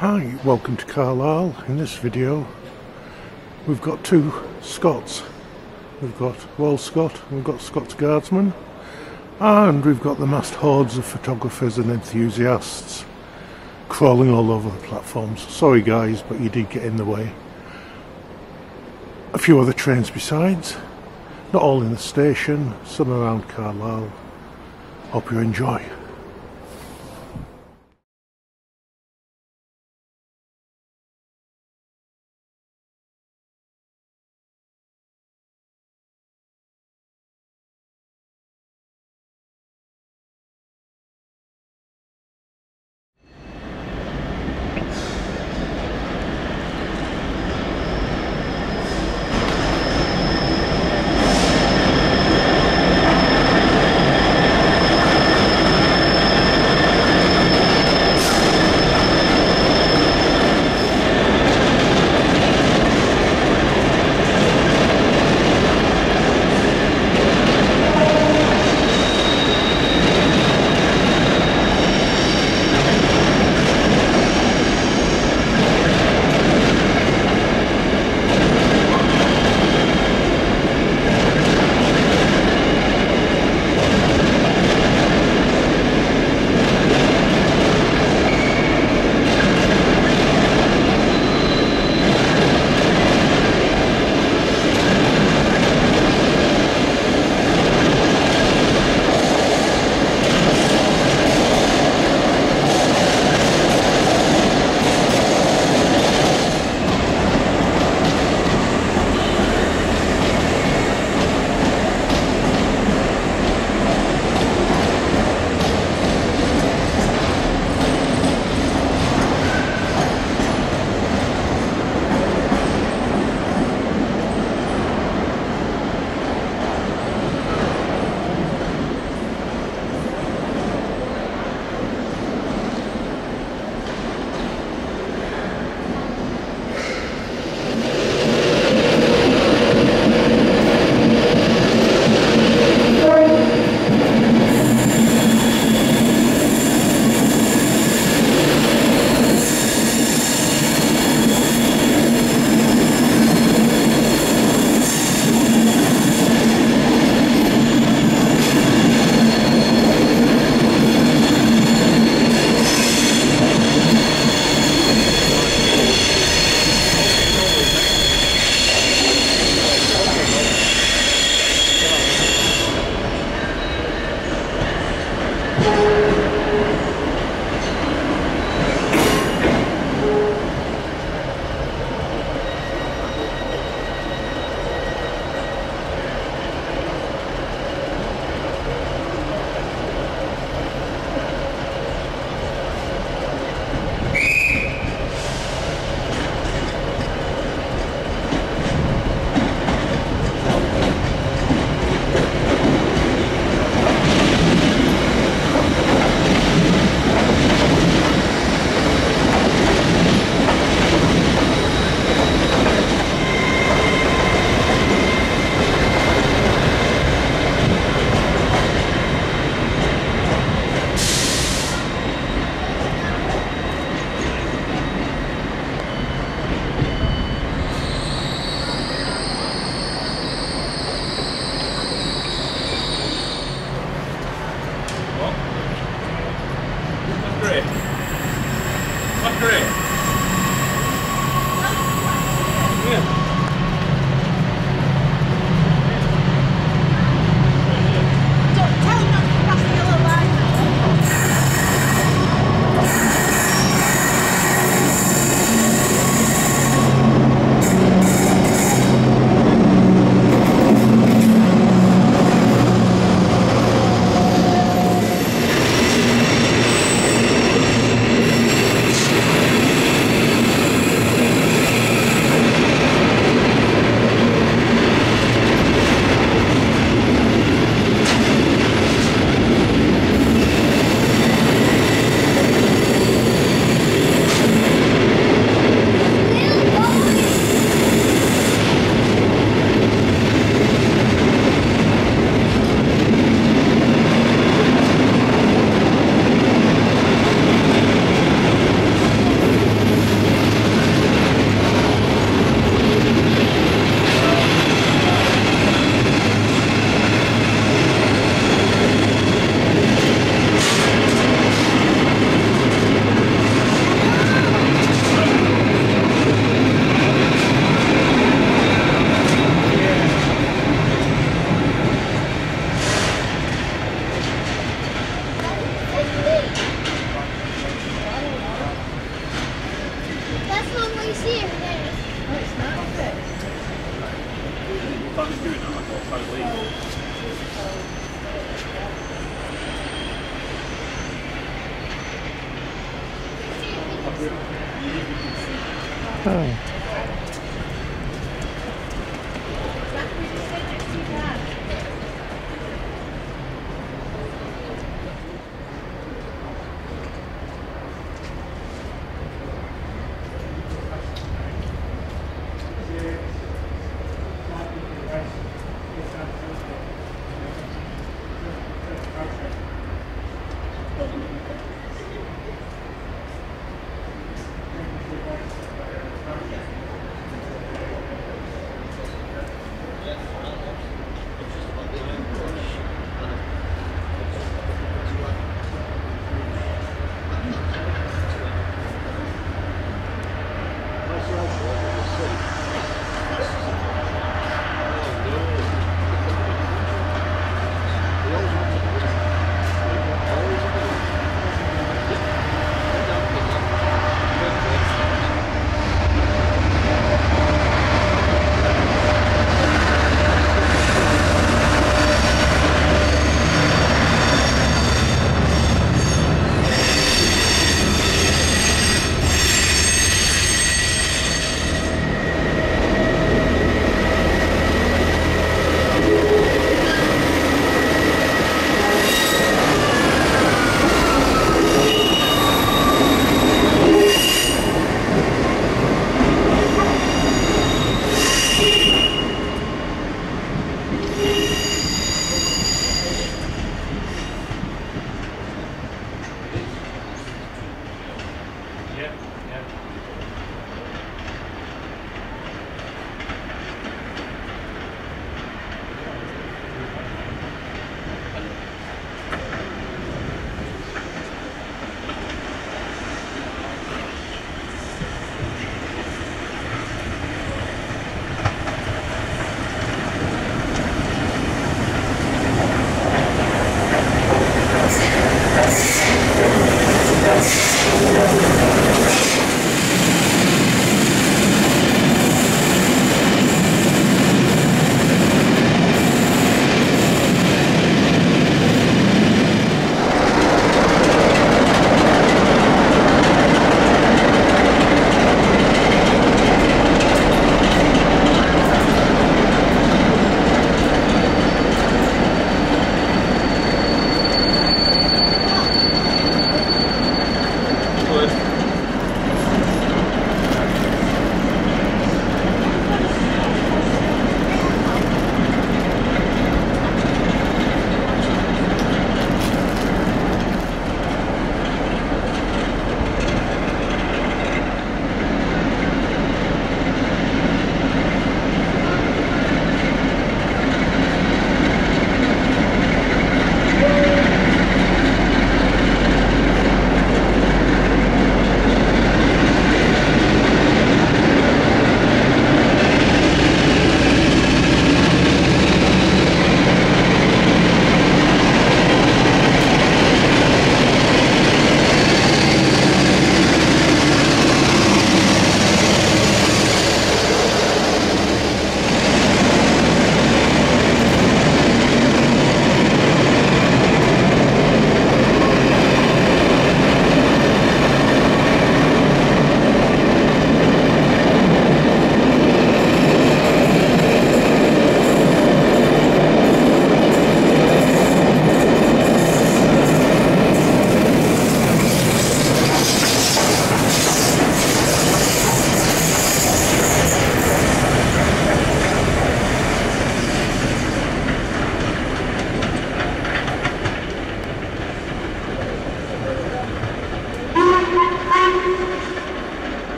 Hi, welcome to Carlisle. In this video we've got two Scots. We've got Royal Scot, we've got Scots Guardsman, and we've got the massed hordes of photographers and enthusiasts crawling all over the platforms. Sorry guys, but you did get in the way. A few other trains besides, not all in the station, some around Carlisle. Hope you enjoy. on what you see over there. No, it's not. What I was doing that, I thought I would leave. Oh.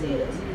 See it.